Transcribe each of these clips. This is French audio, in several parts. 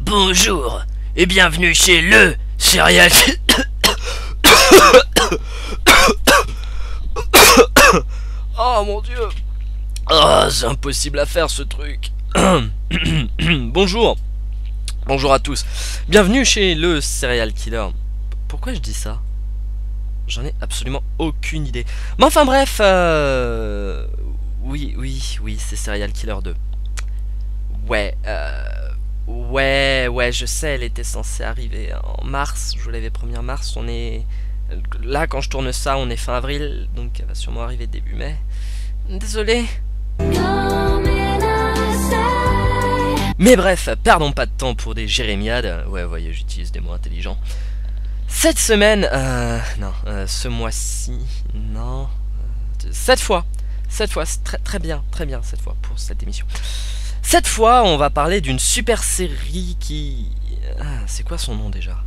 Bonjour et bienvenue chez le Série-Al Oh mon dieu. Oh, c'est impossible à faire ce truc. Bonjour. Bonjour à tous. Bienvenue chez le Série-Al Killer. Pourquoi je dis ça? J'en ai absolument aucune idée. Mais enfin bref, oui, c'est Série-Al Killer 2. Ouais, je sais, elle était censée arriver en mars, je vous l'avais promis en mars, on est... Là, quand je tourne ça, on est fin avril, donc elle va sûrement arriver début mai. Désolé. Mais bref, perdons pas de temps pour des jérémiades. Ouais, voyez, j'utilise des mots intelligents. Cette semaine... ce mois-ci... Non... Cette fois, très bien, cette fois, pour cette émission. Cette fois, on va parler d'une super série qui... c'est quoi son nom déjà?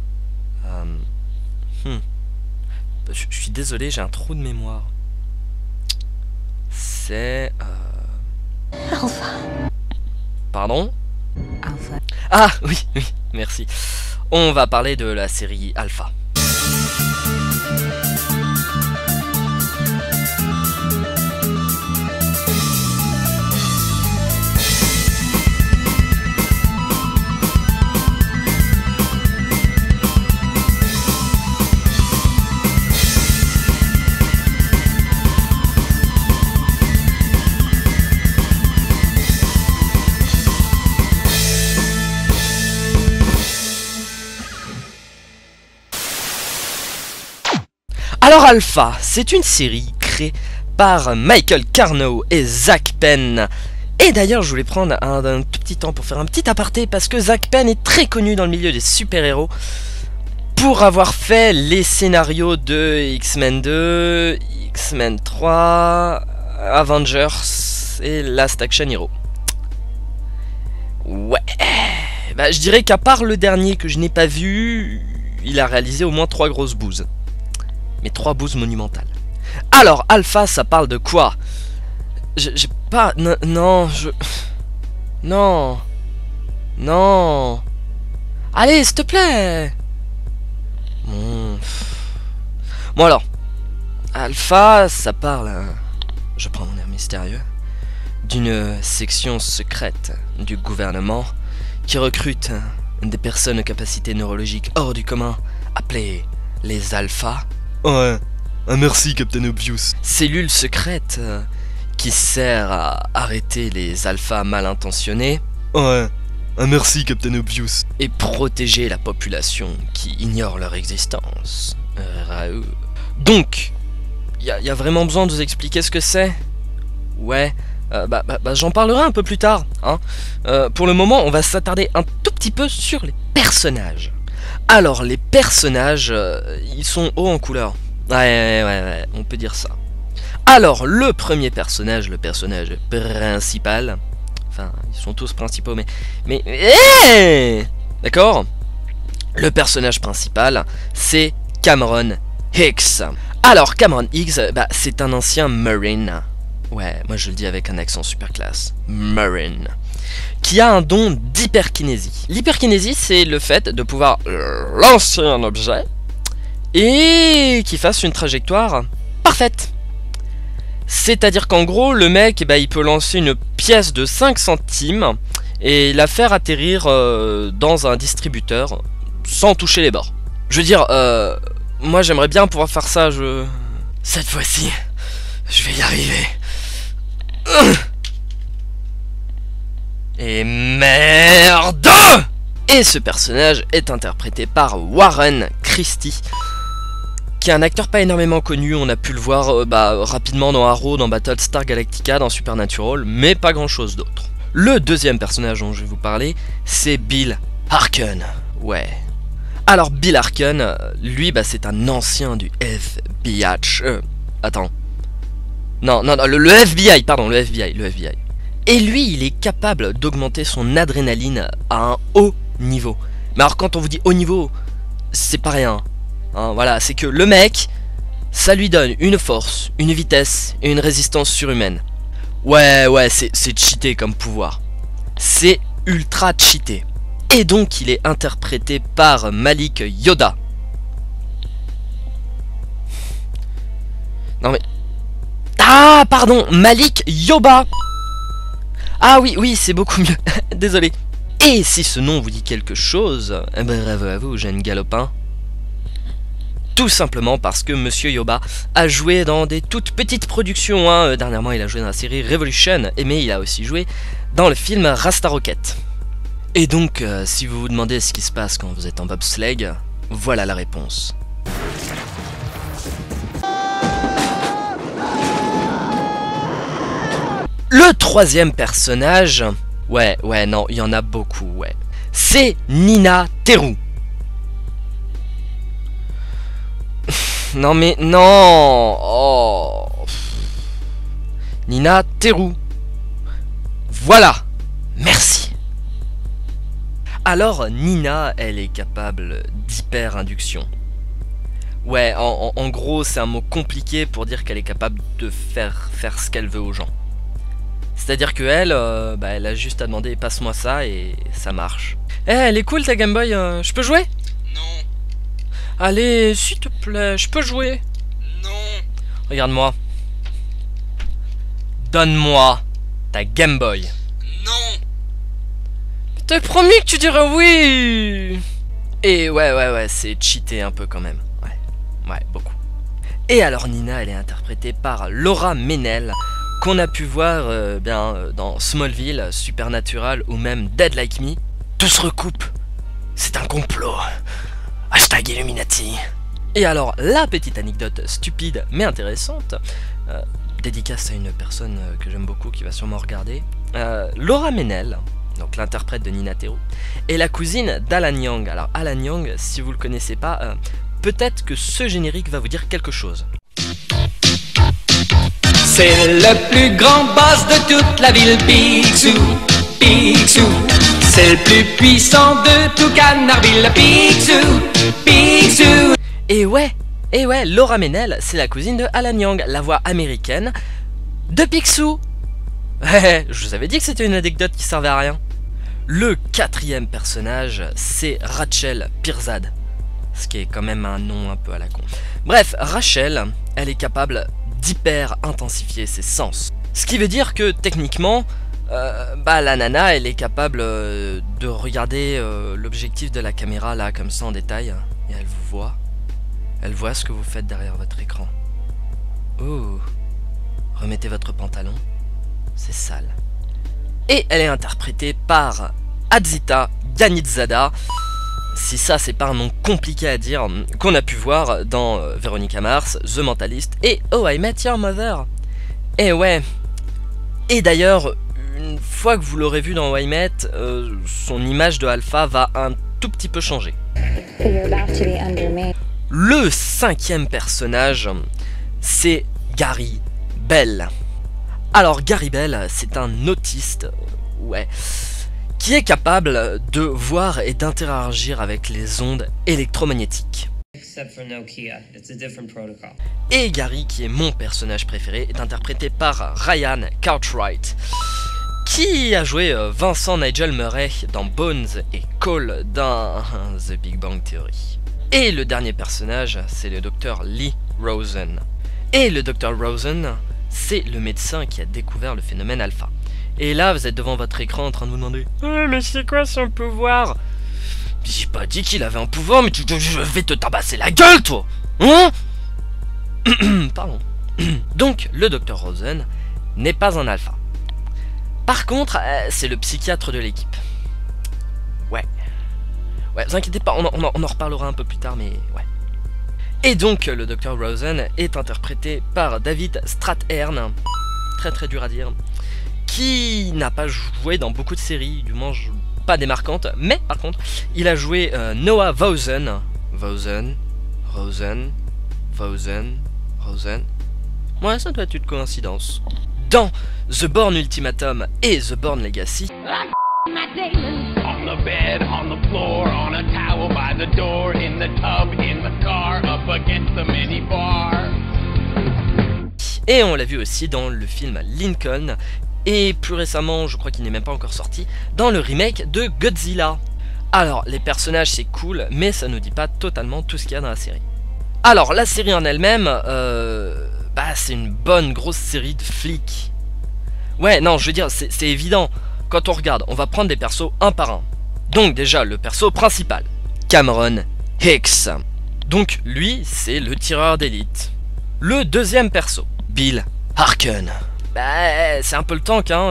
Je suis désolé, j'ai un trou de mémoire. C'est... Alpha. Pardon? Alpha. Ah oui, merci. On va parler de la série Alpha. Alors Alpha, c'est une série créée par Michael Carnot et Zach Penn. Et d'ailleurs, je voulais prendre un tout petit temps pour faire un petit aparté, parce que Zach Penn est très connu dans le milieu des super-héros pour avoir fait les scénarios de X-Men 2, X-Men 3, Avengers et Last Action Hero. Ouais, bah, je dirais qu'à part le dernier que je n'ai pas vu, il a réalisé au moins 3 grosses bouses. Mais 3 bouses monumentales. Alors, Alpha, ça parle de quoi? J'ai pas... Non. Allez, s'il te plaît. Bon alors, Alpha, ça parle... Je prends mon air mystérieux. D'une section secrète du gouvernement qui recrute des personnes aux capacités neurologiques hors du commun, appelées les Alphas. Ouais, merci Captain Obvious. Cellule secrète qui sert à arrêter les alphas mal intentionnés. Ouais, merci Captain Obvious. Et protéger la population qui ignore leur existence. Donc, y a vraiment besoin de vous expliquer ce que c'est? Ouais, j'en parlerai un peu plus tard. Hein. Pour le moment, on va s'attarder un tout petit peu sur les personnages. Alors, les personnages, ils sont hauts en couleur. Ouais, on peut dire ça. Alors, le premier personnage, le personnage principal... Enfin, ils sont tous principaux, mais hey, d'accord. Le personnage principal, c'est Cameron Hicks. Alors, Cameron Hicks, c'est un ancien Marine. Ouais, moi je le dis avec un accent super classe. Marine. Qui a un don d'hyperkinésie. L'hyperkinésie, c'est le fait de pouvoir lancer un objet et qu'il fasse une trajectoire parfaite. C'est-à-dire qu'en gros, le mec, il peut lancer une pièce de 5 centimes et la faire atterrir dans un distributeur sans toucher les bords. Je veux dire, moi j'aimerais bien pouvoir faire ça, Cette fois-ci, je vais y arriver. Et merde! Et ce personnage est interprété par Warren Christie, qui est un acteur pas énormément connu. On a pu le voir rapidement dans Arrow, dans Battlestar Galactica, dans Supernatural, mais pas grand chose d'autre. Le deuxième personnage dont je vais vous parler, c'est Bill Harken. Ouais. Alors Bill Harken, lui, c'est un ancien du FBI. Le FBI, pardon, le FBI. Et lui, il est capable d'augmenter son adrénaline à un haut niveau. Mais alors, quand on vous dit haut niveau, c'est pas rien. Hein, voilà, c'est que le mec, ça lui donne une force, une vitesse et une résistance surhumaine. Ouais, c'est cheaté comme pouvoir. C'est ultra cheaté. et donc il est interprété par Malik Yoba. Non mais... Ah pardon, Malik Yoba. Ah oui, oui, c'est beaucoup mieux, désolé. Et si ce nom vous dit quelque chose, eh ben, bravo à vous, jeune galopin. Tout simplement parce que Monsieur Yoba a joué dans des toutes petites productions. Hein. Dernièrement, il a joué dans la série Revolution, mais il a aussi joué dans le film Rasta Rocket. Et donc, si vous vous demandez ce qui se passe quand vous êtes en bobsleigh, voilà la réponse. Le troisième personnage, ouais, non, il y en a beaucoup, ouais. C'est Nina Theroux. Non mais non, oh. Nina Theroux. Voilà. Merci. Alors Nina, elle est capable d'hyperinduction. Ouais, en gros, c'est un mot compliqué pour dire qu'elle est capable de faire ce qu'elle veut aux gens. C'est-à-dire que elle, bah, elle a juste à demander passe-moi ça et ça marche. Eh, hey, elle est cool ta Game Boy, je peux jouer? Non. Allez, s'il te plaît, je peux jouer? Non. Regarde-moi. Donne-moi ta Game Boy. Non. T'as promis que tu dirais oui. Et ouais, c'est cheaté un peu quand même. Ouais, beaucoup. Et alors Nina, elle est interprétée par Laura Mennell, qu'on a pu voir dans Smallville, Supernatural ou même Dead Like Me. Tout se recoupe. C'est un complot. Hashtag Illuminati. Et alors, la petite anecdote stupide mais intéressante, dédicace à une personne que j'aime beaucoup qui va sûrement regarder, Laura Mennell, donc l'interprète de Nina Theroux, est la cousine d'Alan Young. Alors Alan Young, si vous le connaissez pas, peut-être que ce générique va vous dire quelque chose. C'est le plus grand boss de toute la ville, Picsou, Picsou. C'est le plus puissant de tout Canardville, Picsou, Picsou. Et ouais, Laura Mennell, c'est la cousine de Alan Young, la voix américaine de Picsou. Ouais, je vous avais dit que c'était une anecdote qui servait à rien. Le quatrième personnage, c'est Rachel Pirzad, ce qui est quand même un nom un peu à la con. Bref, Rachel, elle est capable d'hyper-intensifier ses sens. Ce qui veut dire que, techniquement... la nana, elle est capable de regarder l'objectif de la caméra là comme ça en détail, et elle vous voit. Elle voit ce que vous faites derrière votre écran. Oh, remettez votre pantalon, c'est sale. Et elle est interprétée par Adzita Ganizada. Si ça c'est pas un nom compliqué à dire, qu'on a pu voir dans Veronica Mars, The Mentalist et Oh I Met Your Mother. Et ouais. Et d'ailleurs, une fois que vous l'aurez vu dans Why Met, son image de Alpha va un tout petit peu changer. Le cinquième personnage, c'est Gary Bell. Alors Gary Bell, c'est un autiste, qui est capable de voir et d'interagir avec les ondes électromagnétiques. Et Gary, qui est mon personnage préféré, est interprété par Ryan Cartwright, qui a joué Vincent Nigel Murray dans Bones et Cole dans The Big Bang Theory. Et le dernier personnage, c'est le docteur Lee Rosen. Et le docteur Rosen, c'est le médecin qui a découvert le phénomène alpha. Et là, vous êtes devant votre écran en train de vous demander « Oh, mais c'est quoi son pouvoir ?» J'ai pas dit qu'il avait un pouvoir, mais je vais te tabasser la gueule, toi. Hein? Pardon. Donc, le docteur Rosen n'est pas un alpha. Par contre, c'est le psychiatre de l'équipe. Ouais, vous inquiétez pas, on en reparlera un peu plus tard, mais ouais. Et donc, le docteur Rosen est interprété par David Strathairn, très dur à dire, qui n'a pas joué dans beaucoup de séries, du moins pas démarquante, mais par contre, il a joué Noah Rosen. Ouais, ça doit être une coïncidence. Dans The Bourne Ultimatum et The Bourne Legacy. Et on l'a vu aussi dans le film Lincoln. Et plus récemment, je crois qu'il n'est même pas encore sorti, dans le remake de Godzilla. Alors, les personnages, c'est cool, mais ça nous dit pas totalement tout ce qu'il y a dans la série. Alors, la série en elle-même, c'est une bonne grosse série de flics. Ouais, non, je veux dire, c'est évident. Quand on regarde, on va prendre des persos un par un. Donc déjà, le perso principal, Cameron Hicks. Donc lui, c'est le tireur d'élite. Le deuxième perso, Bill Harken. Bah, c'est un peu le tank, hein.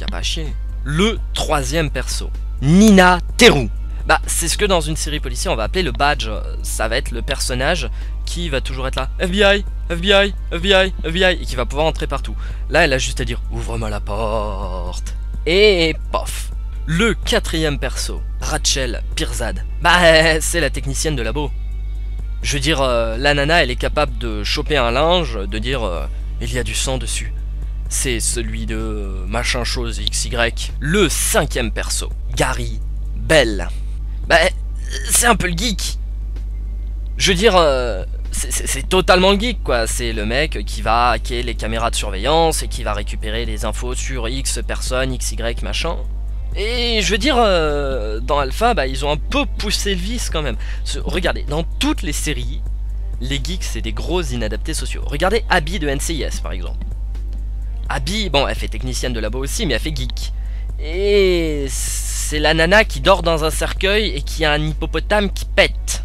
Y a pas à chier. Le troisième perso, Nina Theroux. Bah, c'est ce que dans une série policière on va appeler le badge. Ça va être le personnage qui va toujours être là. FBI, FBI, FBI, FBI. Et qui va pouvoir entrer partout. Là, elle a juste à dire, ouvre-moi la porte. Et pof. Le quatrième perso, Rachel Pirzad. Bah, c'est la technicienne de labo. Je veux dire, la nana, elle est capable de choper un linge, de dire, il y a du sang dessus. C'est celui de machin chose XY. Le cinquième perso, Gary Bell. Bah, c'est un peu le geek. Je veux dire, c'est totalement le geek, quoi. C'est le mec qui va hacker les caméras de surveillance et qui va récupérer les infos sur X personnes, XY, machin. Et je veux dire, dans Alpha, bah, ils ont un peu poussé le vice quand même. Regardez, dans toutes les séries, les geeks, c'est des gros inadaptés sociaux. Regardez Abby de NCIS, par exemple. Abby, bon, elle fait technicienne de labo aussi, mais elle fait geek. Et c'est la nana qui dort dans un cercueil et qui a un hippopotame qui pète.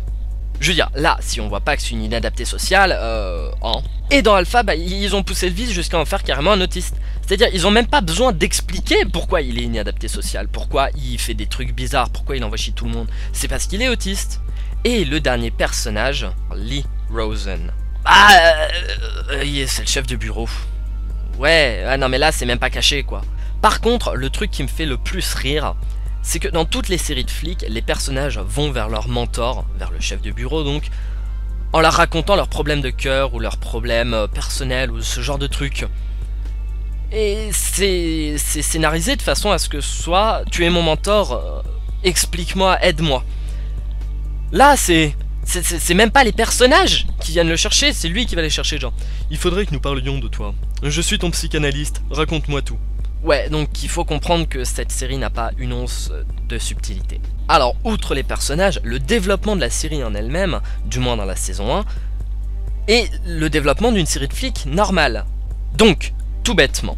Je veux dire, là, si on voit pas que c'est une inadaptée sociale, Et dans Alpha, bah, ils ont poussé le vice jusqu'à en faire carrément un autiste. C'est-à-dire, ils ont même pas besoin d'expliquer pourquoi il est inadapté social, pourquoi il fait des trucs bizarres, pourquoi il envoie chier tout le monde. C'est parce qu'il est autiste. Et le dernier personnage, Lee Rosen. C'est le chef du bureau. Ouais, ah non mais là c'est même pas caché quoi. Par contre, le truc qui me fait le plus rire, c'est que dans toutes les séries de flics, les personnages vont vers leur mentor, vers le chef de bureau donc, en leur racontant leurs problèmes de cœur ou leurs problèmes personnels ou ce genre de trucs. Et c'est scénarisé de façon à ce que ce soit, tu es mon mentor, explique-moi, aide-moi. Là c'est même pas les personnages qui viennent le chercher, c'est lui qui va les chercher, genre. Il faudrait que nous parlions de toi. Je suis ton psychanalyste, raconte-moi tout. Ouais, donc il faut comprendre que cette série n'a pas une once de subtilité. Alors, outre les personnages, le développement de la série en elle-même, du moins dans la saison 1, est le développement d'une série de flics normale. Donc, tout bêtement,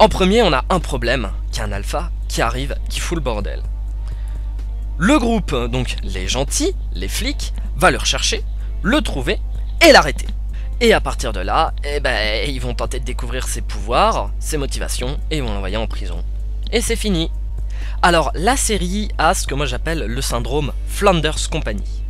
en premier, on a un problème, qui est un alpha, qui arrive, qui fout le bordel. Le groupe, donc les gentils, les flics, va le rechercher, le trouver et l'arrêter. Et à partir de là, eh ben, ils vont tenter de découvrir ses pouvoirs, ses motivations et ils vont l'envoyer en prison. Et c'est fini. Alors la série a ce que moi j'appelle le syndrome Flanders Company.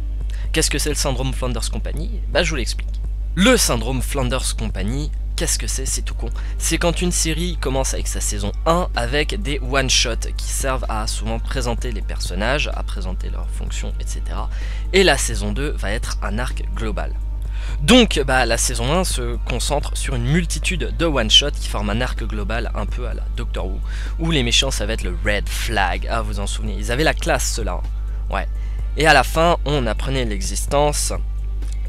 Qu'est-ce que c'est le syndrome Flanders Company? Bah je vous l'explique. Le syndrome Flanders Company, qu'est-ce que c'est? C'est tout con. C'est quand une série commence avec sa saison 1 avec des one-shots qui servent à souvent présenter les personnages, à présenter leurs fonctions, etc. Et la saison 2 va être un arc global. Donc bah, la saison 1 se concentre sur une multitude de one-shots qui forment un arc global un peu à la Doctor Who, où les méchants ça va être le Red Flag, ah vous en souvenez, ils avaient la classe ceux-là, hein. Ouais. Et à la fin on apprenait l'existence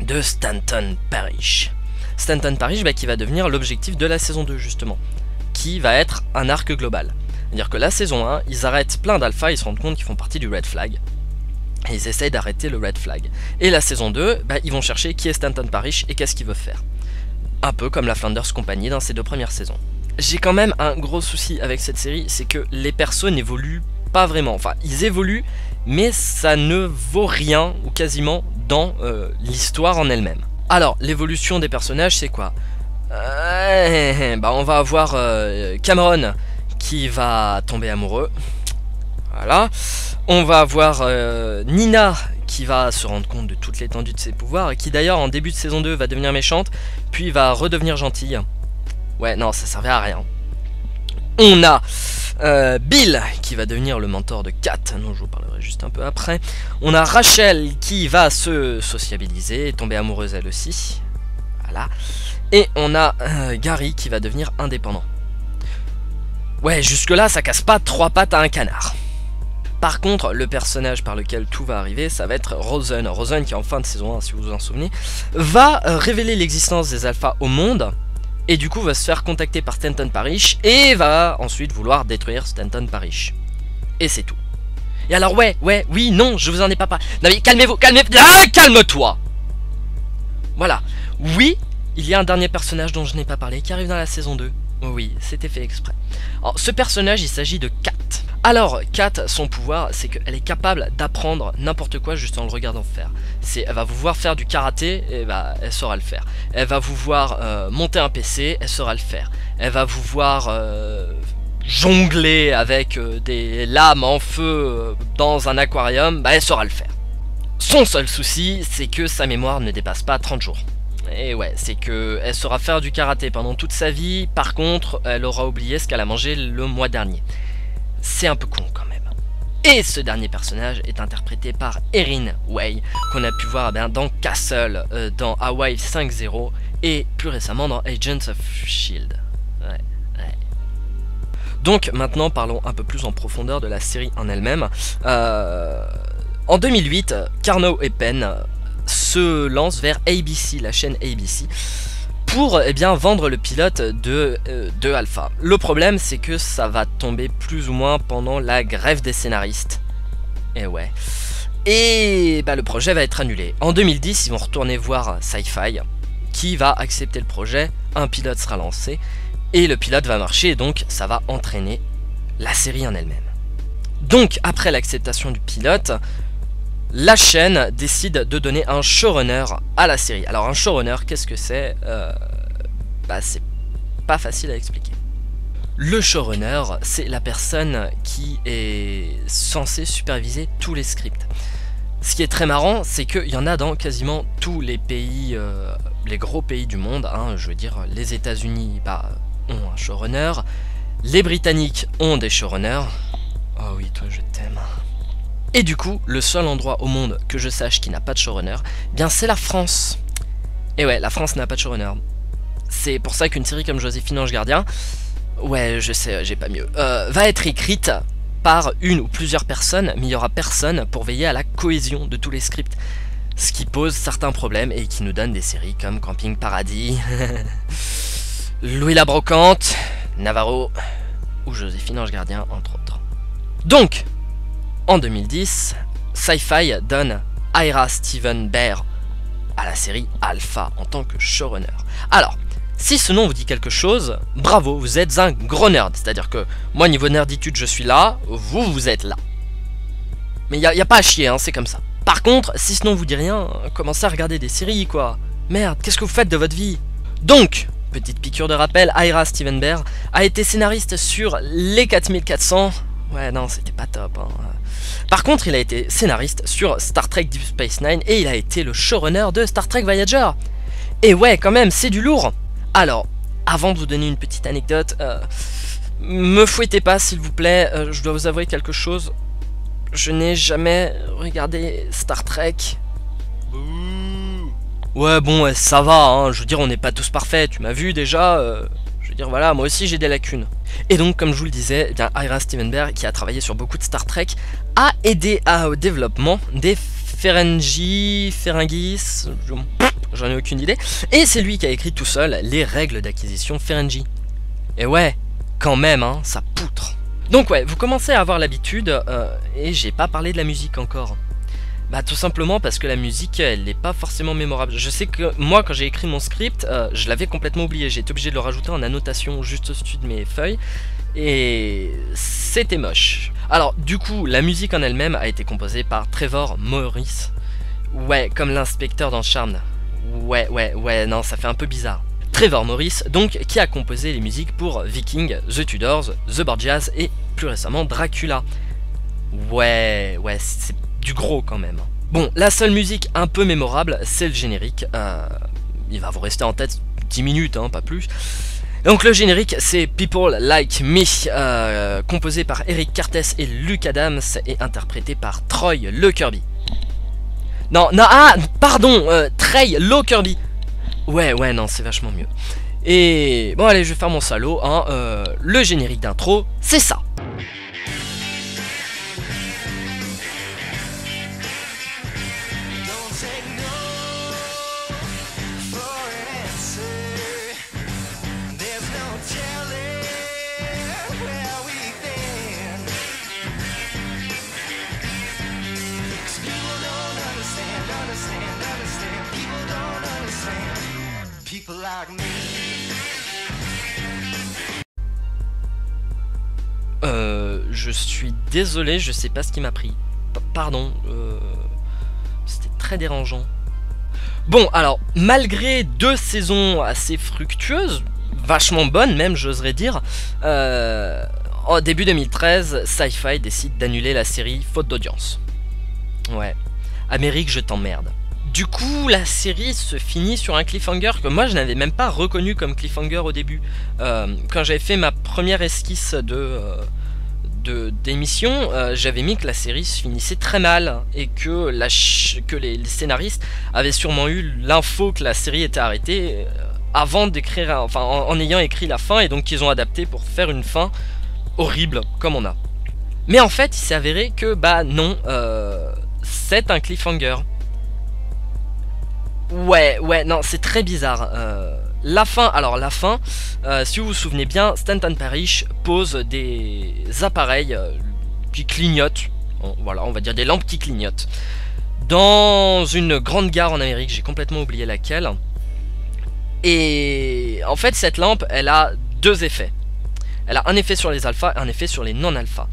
de Stanton Parrish. Stanton Parrish bah, qui va devenir l'objectif de la saison 2 justement, qui va être un arc global. C'est-à-dire que la saison 1, ils arrêtent plein d'alphas, ils se rendent compte qu'ils font partie du Red Flag. Et ils essayent d'arrêter le Red Flag. Et la saison 2, bah, ils vont chercher qui est Stanton Parrish et qu'est-ce qu'il veut faire. Un peu comme la Flanders Company dans ses deux premières saisons. J'ai quand même un gros souci avec cette série, c'est que les persos n'évoluent pas vraiment. Enfin, ils évoluent, mais ça ne vaut rien, ou quasiment, dans l'histoire en elle-même. Alors, l'évolution des personnages, c'est quoi? On va avoir Cameron qui va tomber amoureux. Voilà, on va avoir Nina qui va se rendre compte de toute l'étendue de ses pouvoirs et qui d'ailleurs en début de saison 2 va devenir méchante, puis va redevenir gentille. Ouais non ça servait à rien. On a Bill qui va devenir le mentor de Kat, dont je vous parlerai juste un peu après. On a Rachel qui va se sociabiliser et tomber amoureuse elle aussi. Voilà. Et on a Gary qui va devenir indépendant. Ouais jusque là ça casse pas trois pattes à un canard. Par contre, le personnage par lequel tout va arriver, ça va être Rosen. Rosen, qui en fin de saison 1, si vous vous en souvenez, va révéler l'existence des alphas au monde, et du coup va se faire contacter par Stanton Parrish, et va ensuite vouloir détruire Stanton Parrish. Et c'est tout. Et alors oui, non, je vous en ai pas parlé. Non mais calmez-vous, calmez-vous. Ah, calme-toi. Voilà. Oui, il y a un dernier personnage dont je n'ai pas parlé qui arrive dans la saison 2. Oui, c'était fait exprès. Alors, ce personnage, il s'agit de Kat. Alors, Kat, son pouvoir, c'est qu'elle est capable d'apprendre n'importe quoi juste en le regardant faire. Elle va vous voir faire du karaté, et bah, elle saura le faire. Elle va vous voir monter un PC, elle saura le faire. Elle va vous voir jongler avec des lames en feu dans un aquarium, bah, elle saura le faire. Son seul souci, c'est que sa mémoire ne dépasse pas 30 jours. Et ouais, c'est qu'elle saura faire du karaté pendant toute sa vie, par contre, elle aura oublié ce qu'elle a mangé le mois dernier. C'est un peu con quand même. Et ce dernier personnage est interprété par Erin Way, qu'on a pu voir dans Castle, dans Hawaii 5-0, et plus récemment dans Agents of S.H.I.E.L.D. Ouais. Donc maintenant, parlons un peu plus en profondeur de la série en elle-même. En 2008, Carnot et Penn se lancent vers ABC, la chaîne ABC, pour vendre le pilote de Alpha. Le problème, c'est que ça va tomber plus ou moins pendant la grève des scénaristes. Et ouais. Et bah, le projet va être annulé. En 2010, ils vont retourner voir Sci-Fi, qui va accepter le projet, un pilote sera lancé, et le pilote va marcher, et donc ça va entraîner la série en elle-même. Donc, après l'acceptation du pilote, la chaîne décide de donner un showrunner à la série. Alors un showrunner, qu'est-ce que c'est? Bah c'est pas facile à expliquer. Le showrunner, c'est la personne qui est censée superviser tous les scripts. Ce qui est très marrant, c'est qu'il y en a dans quasiment tous les pays, les gros pays du monde, hein, je veux dire les États-Unis ont un showrunner, les Britanniques ont des showrunners. Oh oui, toi je t'aime. Et du coup, le seul endroit au monde que je sache qui n'a pas de showrunner, bien c'est la France. Et ouais, la France n'a pas de showrunner. C'est pour ça qu'une série comme Joséphine Ange Gardien, ouais je sais, j'ai pas mieux, va être écrite par une ou plusieurs personnes, mais il n'y aura personne pour veiller à la cohésion de tous les scripts. Ce qui pose certains problèmes et qui nous donne des séries comme Camping Paradis, Louis la Brocante, Navarro ou Joséphine Ange Gardien entre autres. Donc, en 2010, Sci-Fi donne Ira Steven Behr à la série Alpha en tant que showrunner. Alors, si ce nom vous dit quelque chose, bravo, vous êtes un gros nerd. C'est-à-dire que moi, niveau nerditude, je suis là, vous, vous êtes là. Mais y a pas à chier, hein, c'est comme ça. Par contre, si ce nom vous dit rien, commencez à regarder des séries, quoi. Merde, qu'est-ce que vous faites de votre vie? Donc, petite piqûre de rappel, Ira Steven Behr a été scénariste sur les 4400... Ouais, non, c'était pas top, hein. Par contre, il a été scénariste sur Star Trek Deep Space Nine et il a été le showrunner de Star Trek Voyager. Et ouais, quand même, c'est du lourd. Alors, avant de vous donner une petite anecdote, me fouettez pas, s'il vous plaît, je dois vous avouer quelque chose. Je n'ai jamais regardé Star Trek. Ouais, bon, ouais, ça va, hein. Je veux dire, on n'est pas tous parfaits, tu m'as vu déjà... Je veux dire, voilà, moi aussi j'ai des lacunes. Et donc, comme je vous le disais, eh bien, Ira Steven Behr, qui a travaillé sur beaucoup de Star Trek, a aidé au développement des Ferengi, Ferengis, j'en ai aucune idée. Et c'est lui qui a écrit tout seul les règles d'acquisition Ferengi. Et ouais, quand même, hein, ça poutre. Donc ouais, vous commencez à avoir l'habitude, et j'ai pas parlé de la musique encore. Bah tout simplement parce que la musique, elle n'est pas forcément mémorable. Je sais que moi, quand j'ai écrit mon script, je l'avais complètement oublié. J'ai été obligé de le rajouter en annotation juste au-dessus de mes feuilles. Et c'était moche. Alors du coup, la musique en elle-même a été composée par Trevor Morris. Ouais, comme l'inspecteur dans Charmed. Ouais, non, ça fait un peu bizarre. Trevor Morris, donc, qui a composé les musiques pour Viking, The Tudors, The Borgias et plus récemment Dracula. Ouais, c'est du gros quand même. Bon, la seule musique un peu mémorable, c'est le générique. Il va vous rester en tête 10 minutes, hein, pas plus. Donc le générique, c'est People Like Me, composé par Eric Cartes et Luke Adams et interprété par Troy Le Kirby. Trey Le Kirby. Ouais, non, c'est vachement mieux. Et bon, allez, je vais faire mon salaud, hein. Le générique d'intro, c'est ça. people like me. Je suis désolé, je sais pas ce qui m'a pris. Pardon, c'était très dérangeant. Bon, alors, malgré deux saisons assez fructueuses, vachement bonnes même, j'oserais dire, au début 2013, Sci-Fi décide d'annuler la série faute d'audience. Ouais, Amérique, je t'emmerde. Du coup, la série se finit sur un cliffhanger que moi je n'avais même pas reconnu comme cliffhanger au début. Quand j'avais fait ma première esquisse d'émission, j'avais mis que la série se finissait très mal et que, les scénaristes avaient sûrement eu l'info que la série était arrêtée avant d'écrire, enfin en ayant écrit la fin, et donc qu'ils ont adapté pour faire une fin horrible comme on a. Mais en fait, il s'est avéré que bah non, c'est un cliffhanger. Ouais, non, c'est très bizarre. La fin, alors la fin, si vous vous souvenez bien, Stanton Parrish pose des appareils qui clignotent, voilà, on va dire des lampes qui clignotent, dans une grande gare en Amérique, j'ai complètement oublié laquelle. Et en fait, cette lampe, elle a deux effets. Elle a un effet sur les alphas et un effet sur les non-alphas.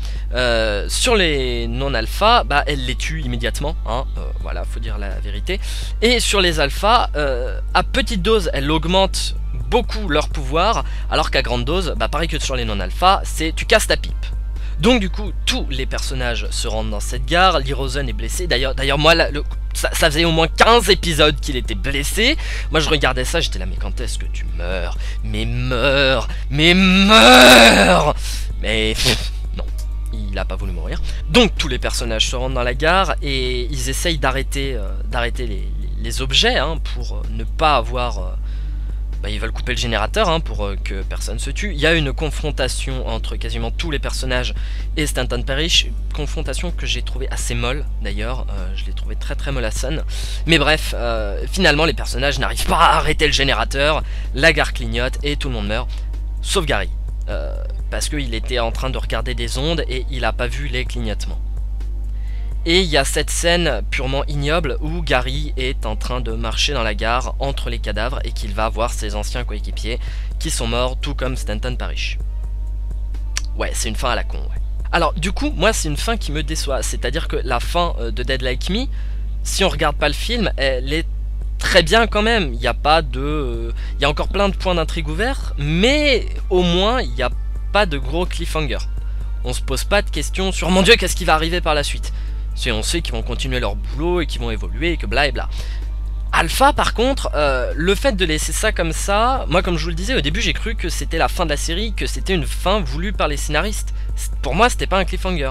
Sur les non-alphas, bah, elle les tue immédiatement, hein, voilà, faut dire la vérité. Et sur les alphas, à petite dose, elle augmente beaucoup leur pouvoir, alors qu'à grande dose, bah, pareil que sur les non-alphas, c'est tu casses ta pipe. Donc du coup, tous les personnages se rendent dans cette gare, Lee Rosen est blessé, d'ailleurs moi, ça faisait au moins 15 épisodes qu'il était blessé, moi je regardais ça, j'étais là, mais quand est-ce que tu meurs? Mais meurs! Mais meurs! Mais non, il a pas voulu mourir. Donc tous les personnages se rendent dans la gare et ils essayent d'arrêter les objets, hein, pour ne pas avoir... Bah, ils veulent couper le générateur, hein, pour que personne se tue. Il y a une confrontation entre quasiment tous les personnages et Stanton Parrish. Confrontation que j'ai trouvée assez molle d'ailleurs. Je l'ai trouvée très très mollassonne. Mais bref, finalement les personnages n'arrivent pas à arrêter le générateur. La gare clignote et tout le monde meurt. Sauf Gary. Parce qu'il était en train de regarder des ondes et il n'a pas vu les clignotements. Et il y a cette scène purement ignoble où Gary est en train de marcher dans la gare entre les cadavres et qu'il va voir ses anciens coéquipiers qui sont morts, tout comme Stanton Parrish. Ouais, c'est une fin à la con, ouais. Alors du coup, moi c'est une fin qui me déçoit, c'est-à-dire que la fin de Dead Like Me, si on regarde pas le film, elle est très bien quand même. Il y a pas de... Il y a encore plein de points d'intrigue ouverts, mais au moins il n'y a pas de gros cliffhanger. On se pose pas de questions sur « Mon Dieu, qu'est-ce qui va arriver par la suite ?» Si on sait qu'ils vont continuer leur boulot et qu'ils vont évoluer et que bla et bla. Alpha, par contre, le fait de laisser ça comme ça, moi comme je vous le disais au début, j'ai cru que c'était la fin de la série, que c'était une fin voulue par les scénaristes. Pour moi, c'était pas un cliffhanger.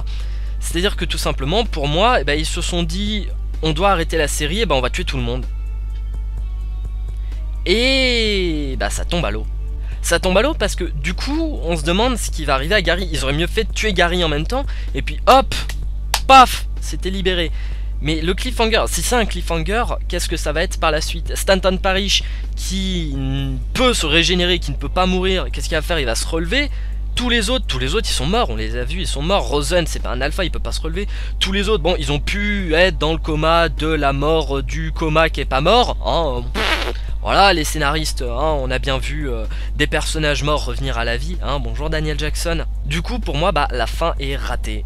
C'est-à-dire que tout simplement, pour moi, eh ben, ils se sont dit, on doit arrêter la série, eh ben, on va tuer tout le monde. Et bah, ça tombe à l'eau. Ça tombe à l'eau parce que du coup, on se demande ce qui va arriver à Gary. Ils auraient mieux fait de tuer Gary en même temps, et puis hop, paf, c'était libéré. Mais le cliffhanger, si c'est un cliffhanger, qu'est-ce que ça va être par la suite? Stanton Parrish qui peut se régénérer, qui ne peut pas mourir, qu'est-ce qu'il va faire? Il va se relever. Tous les autres ils sont morts, on les a vus, ils sont morts. Rosen, c'est pas un alpha, il peut pas se relever. Tous les autres, bon, ils ont pu être dans le coma de la mort du coma qui est pas mort, hein. Voilà, les scénaristes, hein, on a bien vu des personnages morts revenir à la vie, hein. Bonjour Daniel Jackson. Du coup, pour moi, bah, la fin est ratée.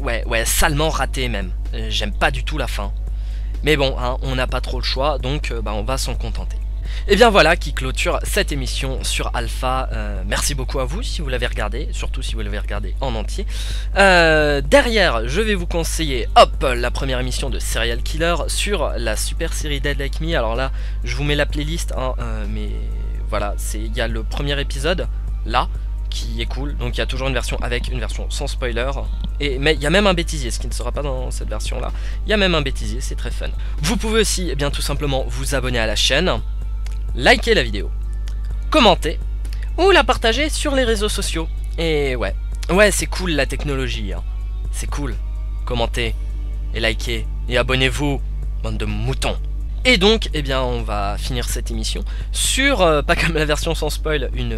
Ouais, salement raté même. J'aime pas du tout la fin. Mais bon, hein, on n'a pas trop le choix, donc bah, on va s'en contenter. Et bien voilà qui clôture cette émission sur Alpha. Merci beaucoup à vous si vous l'avez regardé, surtout si vous l'avez regardé en entier. Derrière, je vais vous conseiller, hop, la première émission de Série-Al Killer sur la super série Dead Like Me. Alors là, je vous mets la playlist, hein, mais voilà, il y a le premier épisode, là, qui est cool, donc il y a toujours une version avec, une version sans spoiler, et mais il y a même un bêtisier, ce qui ne sera pas dans cette version là, il y a même un bêtisier, c'est très fun. Vous pouvez aussi, eh bien, tout simplement vous abonner à la chaîne, liker la vidéo, commenter, ou la partager sur les réseaux sociaux, et ouais c'est cool la technologie, hein. C'est cool, commentez, et likez, et abonnez-vous, bande de moutons. Et donc, eh bien, on va finir cette émission sur, pas comme la version sans spoil, une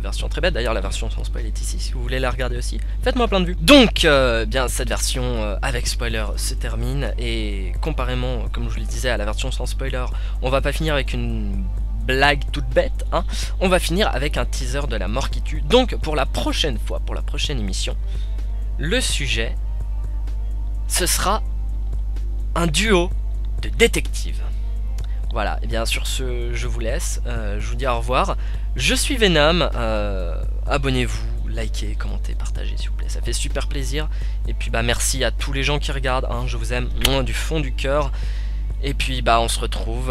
version très bête. D'ailleurs, la version sans spoil est ici, si vous voulez la regarder aussi. Faites-moi plein de vues. Donc, bien, cette version avec spoiler se termine. Et comparément, comme je vous le disais, à la version sans spoiler, on va pas finir avec une blague toute bête, hein, on va finir avec un teaser de La Mort qui tue. Donc pour la prochaine fois, pour la prochaine émission, le sujet, ce sera un duo de détectives. Voilà, et bien sur ce, je vous laisse, je vous dis au revoir. Je suis Venom, abonnez-vous, likez, commentez, partagez s'il vous plaît, ça fait super plaisir. Et puis bah merci à tous les gens qui regardent, hein, je vous aime du fond du cœur. Et puis bah on se retrouve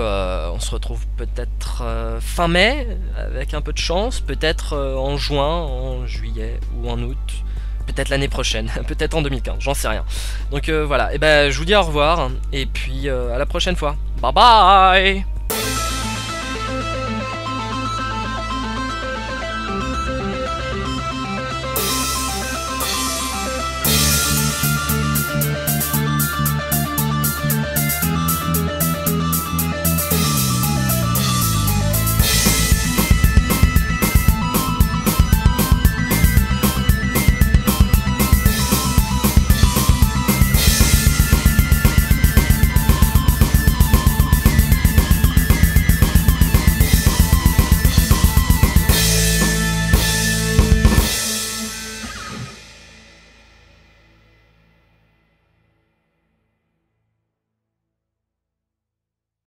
peut-être fin mai, avec un peu de chance, peut-être en juin, en juillet ou en août, peut-être l'année prochaine, peut-être en 2015, j'en sais rien. Donc voilà, et ben je vous dis au revoir, et puis à la prochaine fois. Bye bye.